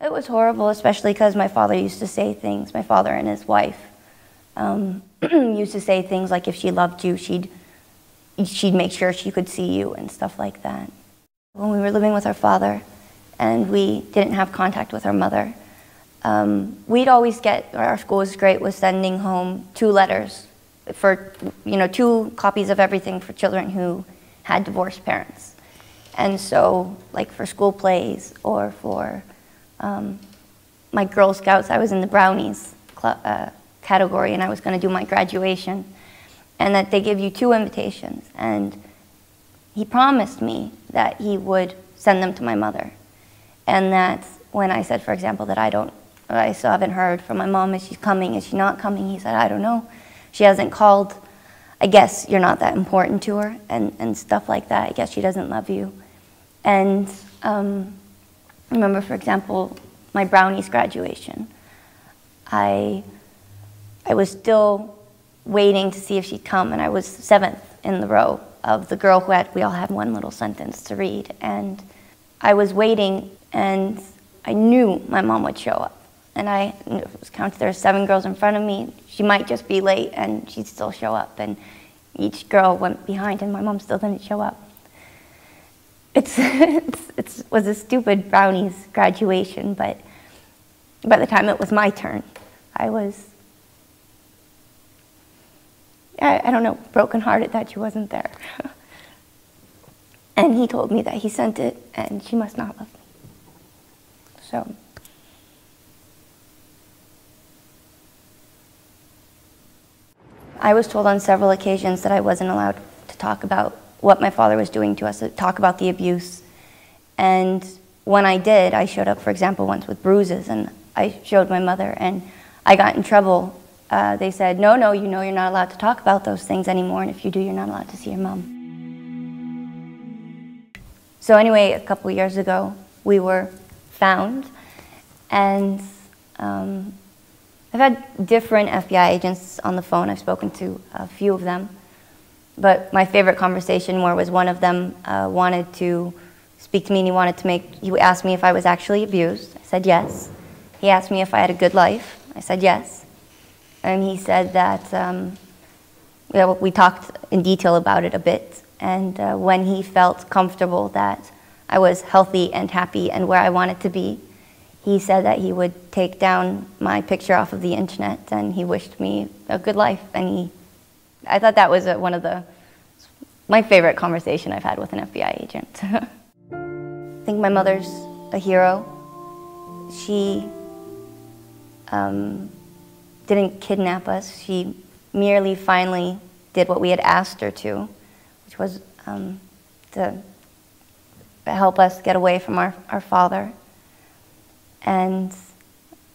It was horrible, especially because my father used to say things. My father and his wife used to say things like if she loved you, she'd make sure she could see you and stuff like that. When we were living with our father and we didn't have contact with our mother, we'd always get, our school was great with sending home 2 letters for, 2 copies of everything for children who had divorced parents. And so, like for school plays or for my Girl Scouts, I was in the Brownies category and I was going to do my graduation. And that they give you 2 invitations. And he promised me that he would send them to my mother. And that's when I said, for example, that I still haven't heard from my mom. Is she coming? Is she not coming? He said, I don't know. She hasn't called. I guess you're not that important to her and stuff like that. I guess she doesn't love you. And I remember, for example, my Brownies graduation. I was still waiting to see if she'd come, and I was 7th in the row of the girl who had, we all had 1 little sentence to read, and I was waiting, and I knew my mom would show up, and I was counted, there were 7 girls in front of me, she might just be late, and she'd still show up, and each girl went behind, and my mom still didn't show up. It was a stupid Brownies graduation, but by the time it was my turn, I was, I don't know, brokenhearted that she wasn't there. And he told me that he sent it, and she must not love me. So. I was told on several occasions that I wasn't allowed to talk about what my father was doing to us, to talk about the abuse. And when I did, I showed up, for example, once with bruises, and I showed my mother, and I got in trouble. They said, no, you know you're not allowed to talk about those things anymore, and if you do, you're not allowed to see your mom. So anyway, a couple years ago, we were found, and I've had different FBI agents on the phone. I've spoken to a few of them, but my favorite conversation more was one of them wanted to speak to me, and he asked me if I was actually abused. I said yes. He asked me if I had a good life. I said yes. And he said that, we talked in detail about it a bit, and when he felt comfortable that I was healthy and happy and where I wanted to be, he said that he would take down my picture off of the internet, and he wished me a good life. And I thought that was one of my favorite conversation I've had with an FBI agent. I think my mother's a hero. She didn't kidnap us. She merely finally did what we had asked her to, which was to help us get away from our father. And,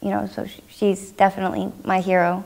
so she's definitely my hero.